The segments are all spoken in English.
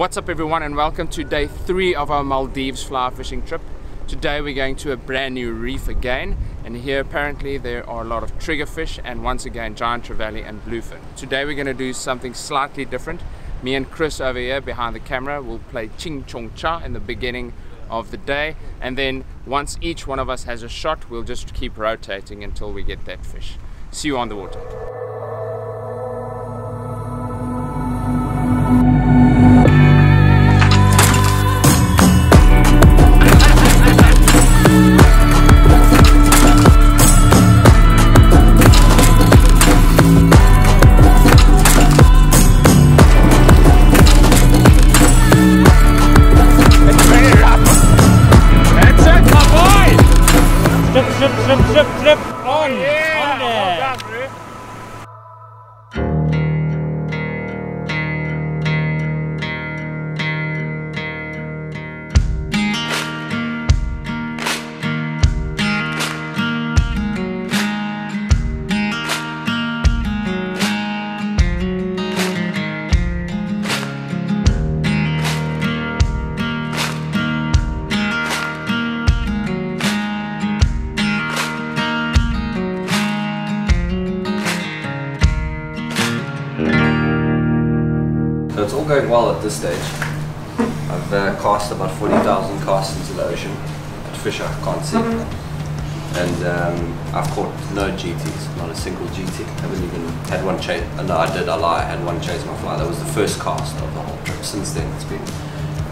What's up everyone, and welcome to day 3 of our Maldives fly fishing trip. Today we're going to a brand new reef again, and here apparently there are a lot of triggerfish and once again giant trevally and bluefin. Today we're going to do something slightly different. Me and Chris over here behind the camera will play Ching Chong Chao in the beginning of the day, and then once each one of us has a shot we'll just keep rotating until we get that fish. See you on the water. So it's all going well at this stage. I've cast about 40,000 casts into the ocean at fish I can't see, and I've caught no GTs, not a single GT. I haven't even had one chase. No, I did. I lie. I had one chase my fly. That was the first cast of the whole trip. Since then, it's been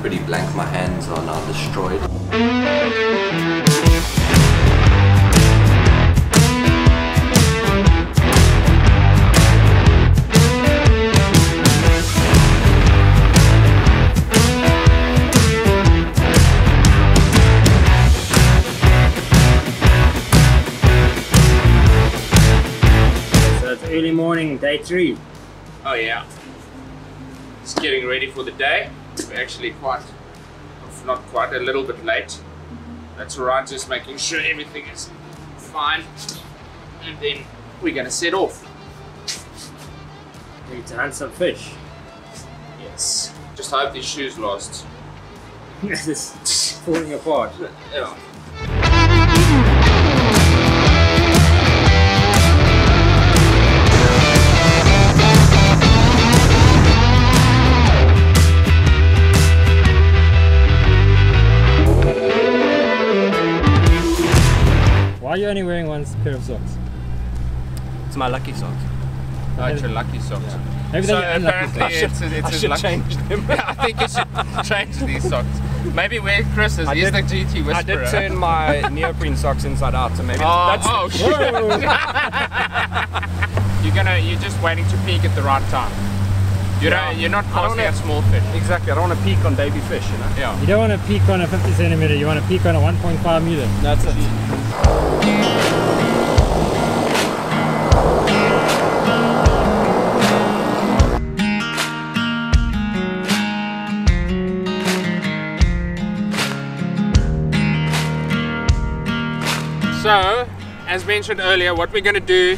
pretty blank. My hands are now destroyed. Early morning, day 3. Oh yeah, it's getting ready for the day. We're actually a little bit late. That's alright, just making sure everything is fine, and then we're gonna set off. Need to hunt some fish. Yes. Just hope these shoes last. This is falling apart. Yeah. Why are you only wearing one pair of socks? It's my lucky socks. Oh, it's your lucky socks. Yeah. Maybe so apparently I should change them. Yeah, I think you should change these socks. Maybe wear Chris's. He's the GT Whisperer. I did turn my neoprene socks inside out, so maybe that's... Oh shit! You're just waiting to peek at the right time. You're not casting at small fish. Exactly, I don't want to peek on baby fish, you know? Yeah. You don't want to peek on a 50 centimeter, you want to peek on a 1.5 meter. That's it. So, as mentioned earlier, what we're going to do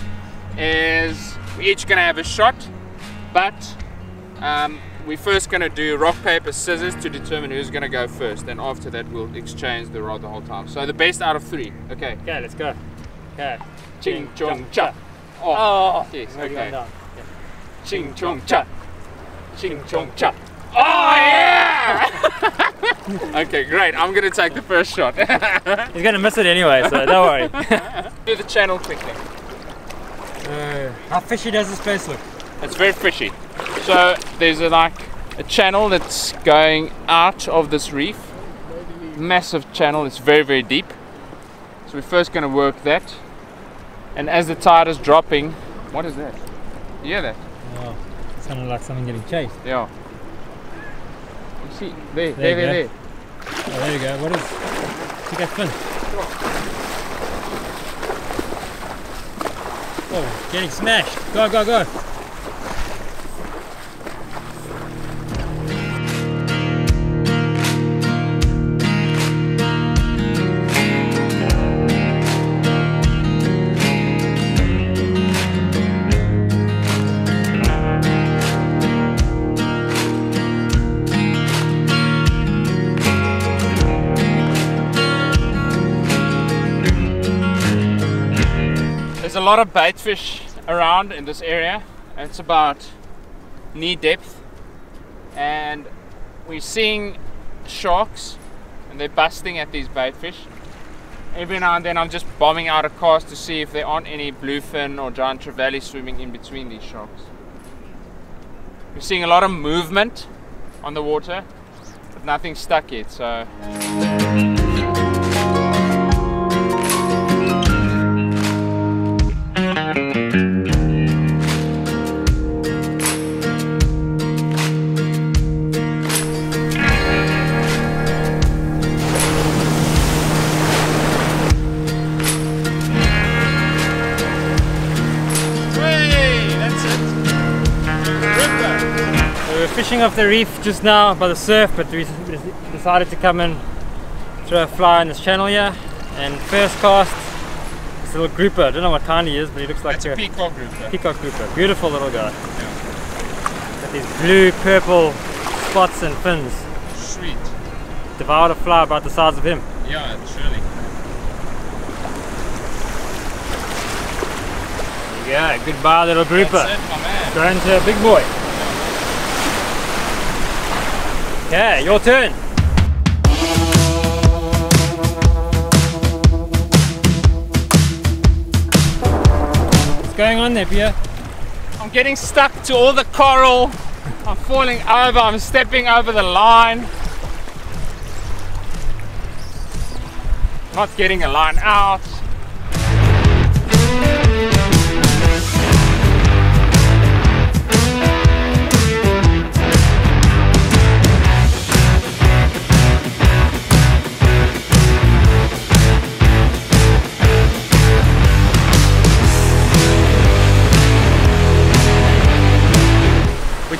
is we're each going to have a shot, but we're first going to do rock, paper, scissors to determine who's going to go first, and after that we'll exchange the rod the whole time. So the best out of 3. Okay. Okay, let's go. Okay. Ching Chong Cha. Oh. Yes, okay. Ching Chong Cha. Ching Chong Cha. Oh yeah! Okay, great. I'm gonna take the first shot. He's gonna miss it anyway, so don't worry. Do the channel quickly. How fishy does this place look? It's very fishy. So there's a channel that's going out of this reef. Massive channel. It's very, very deep. So we're first gonna work that. And as the tide is dropping, what is that? You hear that? Oh, it sounded like something getting chased. Yeah. See, there. Oh, there you go. What is? Look that fin. Oh, getting smashed. Go, go, go. a lot of bait fish around in this area. It's about knee depth, and we're seeing sharks and they're busting at these bait fish. Every now and then I'm just bombing out a cast to see if there aren't any bluefin or giant trevally swimming in between these sharks. We're seeing a lot of movement on the water, but nothing stuck yet, so... Fishing off the reef just now by the surf, but we decided to come and throw a fly in this channel here. And first cast, this little grouper. I don't know what kind he is, but he looks like a peacock grouper. Peacock grouper, beautiful little guy. Yeah. Got these blue, purple spots and fins. Sweet. Devoured a fly about the size of him. Yeah, surely. There you go. Goodbye, little grouper. That's it, my man. Going to a big boy. Okay, your turn. What's going on there, Pierre? I'm getting stuck to all the coral. I'm falling over, I'm stepping over the line. Not getting a line out.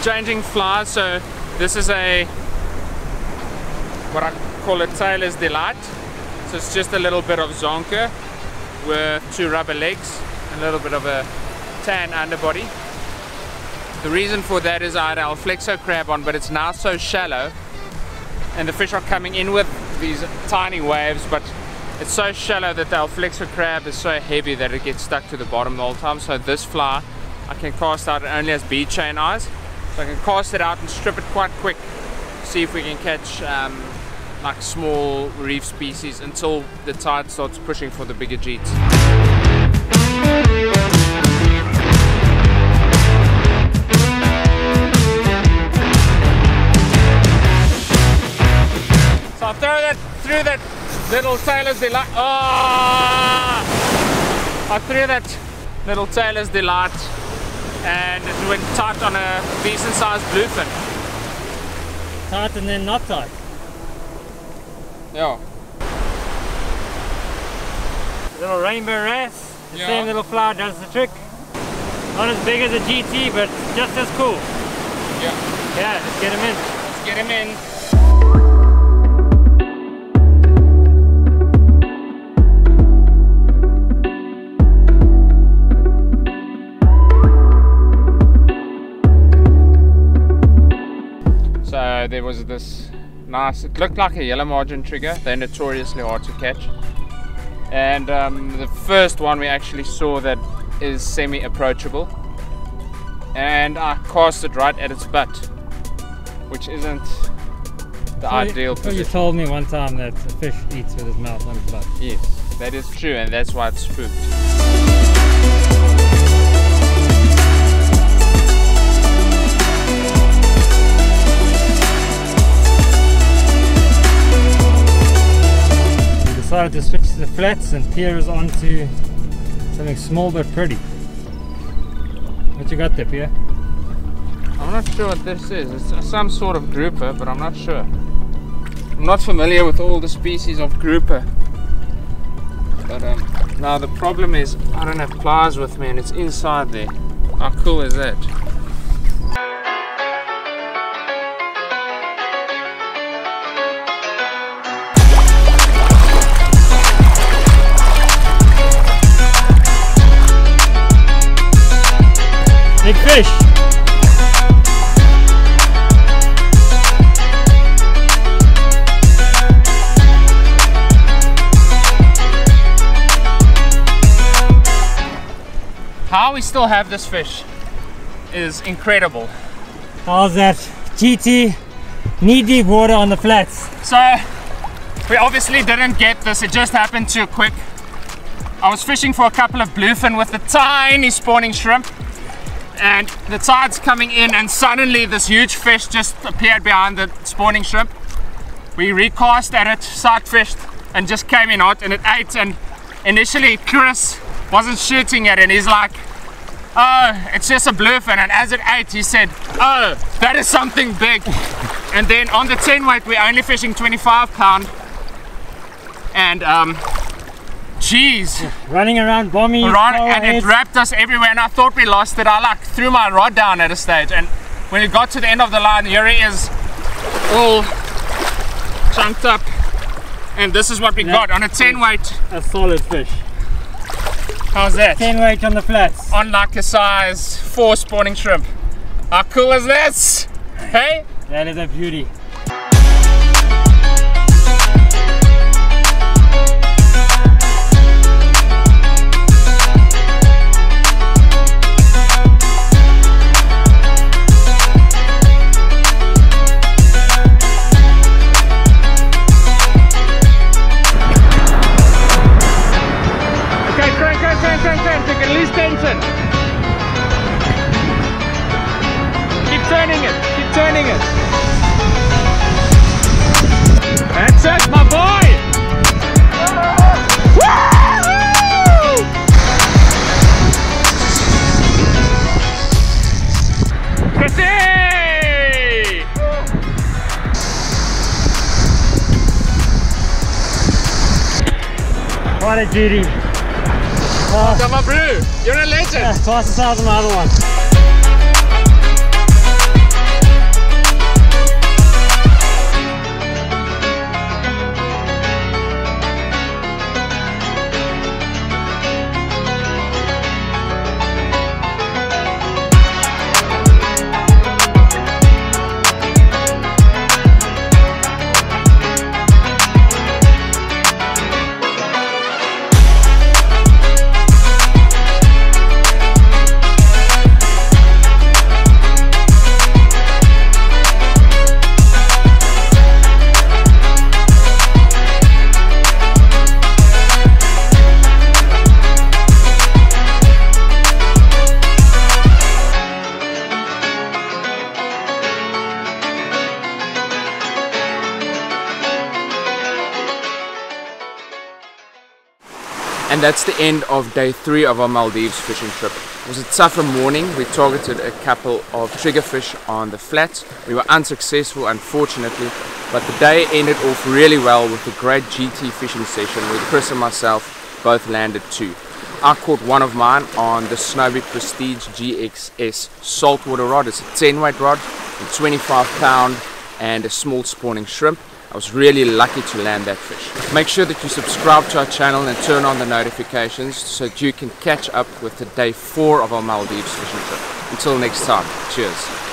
Changing flies, so this is a what I call a Sailor's delight. So it's just a little bit of zonker with two rubber legs, a little bit of a tan underbody. The reason for that is I had an alflexo crab on, but it's now so shallow and the fish are coming in with these tiny waves, but it's so shallow that the alflexo crab is so heavy that it gets stuck to the bottom the whole time. So this fly I can cast out, it only has bead chain eyes. So I can cast it out and strip it quite quick, see if we can catch like small reef species until the tide starts pushing for the bigger jeets. So I'll throw that through that little Sailor's delight. Oh! I threw that little Sailor's delight, and it went tight on a decent sized bluefin. Tight and then not tight. Yeah. A little rainbow wrasse, the same little fly does the trick. Not as big as a GT, but just as cool. Yeah. Yeah, let's get him in. Let's get him in. There was this nice, it looked like a yellow margin trigger. They're notoriously hard to catch, and the first one we actually saw that is semi-approachable, and I cast it right at its butt, which isn't the ideal position. You told me one time that a fish eats with his mouth on its butt. Yes, that is true, and that's why it's spooked. Decided to switch to the flats and Pierre's onto something small but pretty. What you got there, Pierre? I'm not sure what this is. It's some sort of grouper, but I'm not sure. I'm not familiar with all the species of grouper. But now the problem is I don't have pliers with me and it's inside there. How cool is that? Big fish! How we still have this fish is incredible. How's that? GT, knee-deep water on the flats. So we obviously didn't get this, it just happened too quick. I was fishing for a couple of bluefin with the tiny spawning shrimp, and the tide's coming in and suddenly this huge fish just appeared behind the spawning shrimp. We recast at it, sight fished, and just came in hot and it ate. And initially Chris wasn't shooting it and he's like, oh, it's just a bluefin. And as it ate he said, oh, that is something big. And then on the 10 weight we're only fishing 25 pound, and geez, running around bombing and it wrapped us everywhere, and I thought we lost it. I like threw my rod down at a stage, and when it got to the end of the line, here he is all chunked up, and this is what we got on a 10 weight. A solid fish. How's that? 10 weight on the flats. On like a size 4 spawning shrimp. How cool is this? Hey? That is a beauty. What a beauty. Come on, Brew. You're a legend. Yeah, twice the size of my other one. And that's the end of day 3 of our Maldives fishing trip. It was a tougher morning. We targeted a couple of triggerfish on the flats. We were unsuccessful, unfortunately, but the day ended off really well with a great GT fishing session where Chris and myself both landed 2. I caught one of mine on the Snowbee Prestige GXS saltwater rod. It's a 10 weight rod, a 25 pound and a small spawning shrimp. I was really lucky to land that fish. Make sure that you subscribe to our channel and turn on the notifications so that you can catch up with the day 4 of our Maldives fishing trip. Until next time, cheers.